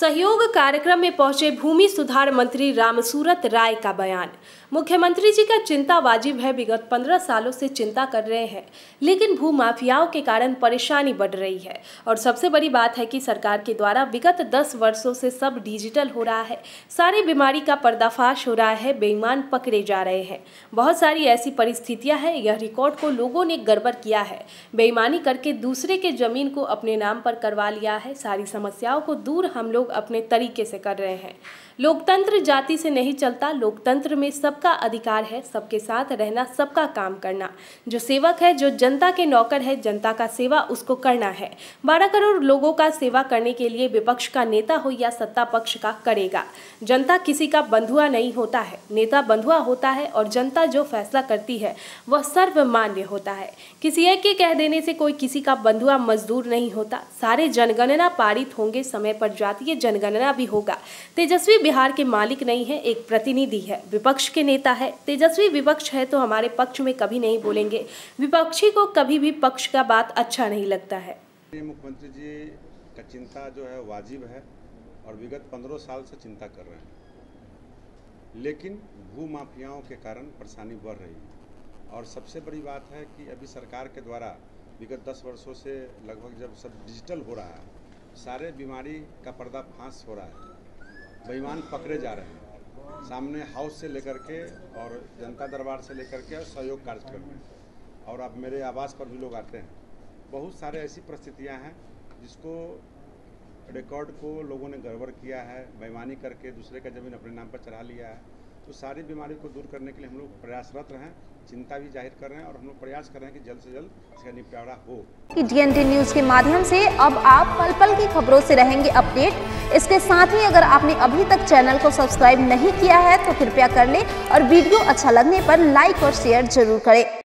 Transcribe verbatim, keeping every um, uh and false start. सहयोग कार्यक्रम में पहुंचे भूमि सुधार मंत्री रामसूरत राय का बयान। मुख्यमंत्री जी का चिंता वाजिब है, विगत पंद्रह सालों से चिंता कर रहे हैं, लेकिन भूमाफियाओं के कारण परेशानी बढ़ रही है और सबसे बड़ी बात है कि सरकार के द्वारा विगत दस वर्षों से सब डिजिटल हो रहा है, सारी बीमारी का पर्दाफाश हो रहा है, बेईमान पकड़े जा रहे हैं, बहुत सारी ऐसी परिस्थितियाँ हैं। यह रिकॉर्ड को लोगों ने गड़बड़ किया है, बेईमानी करके दूसरे के जमीन को अपने नाम पर करवा लिया है। सारी समस्याओं को दूर हम लोग अपने तरीके से कर रहे हैं। लोकतंत्र जाति से नहीं चलता, लोकतंत्र में सबका अधिकार है, सबके साथ रहना, सबका काम करना। जो सेवक है, जो जनता के नौकर है, जनता का सेवा उसको करना है। बारह करोड़ लोगों का सेवा करने के लिए विपक्ष का नेता हो या सत्ता पक्ष का करेगा। जनता किसी का बंधुआ नहीं होता है, नेता बंधुआ होता है और जनता जो फैसला करती है वह सर्वमान्य होता है। किसी एक के कह देने से कोई किसी का बंधुआ मजदूर नहीं होता। सारे जनगणना पारित होंगे, समय पर जातीय जनगणना भी होगा। तेजस्वी बिहार के मालिक नहीं है, एक प्रतिनिधि है, विपक्ष के नेता है। तेजस्वी विपक्ष है तो हमारे पक्ष में कभी नहीं बोलेंगे। विपक्षी को कभी भी पक्ष का बात अच्छा नहीं लगता है। मुख्यमंत्री जी का चिंता जो है वाजिब है और विगत पंद्रह साल से चिंता कर रहे हैं, लेकिन भूमाफियाओं के कारण परेशानी बढ़ रही है। और सबसे बड़ी बात है कि अभी सरकार के द्वारा विगत दस वर्षों से लगभग जब सब डिजिटल हो रहा है, सारे बीमारी का पर्दाफाश हो रहा है, बेईमान पकड़े जा रहे हैं, सामने हाउस से लेकर के और जनता दरबार से लेकर के और सहयोग कार्यक्रम में, और अब मेरे आवास पर भी लोग आते हैं। बहुत सारे ऐसी परिस्थितियां हैं जिसको रिकॉर्ड को लोगों ने गड़बड़ किया है, बेईमानी करके दूसरे का जमीन अपने नाम पर चढ़ा लिया है। तो सारी बीमारी को दूर करने के लिए हम लोग प्रयासरत रहें, चिंता भी जाहिर कर रहे हैं और हम लोग प्रयास कर रहे हैं कि जल्द से जल्द इसका निपटारा हो। इंडिया न्यूज के माध्यम से अब आप पल पल की खबरों से रहेंगे अपडेट। इसके साथ ही अगर आपने अभी तक चैनल को सब्सक्राइब नहीं किया है तो कृपया कर लें और वीडियो अच्छा लगने पर लाइक और शेयर जरूर करें।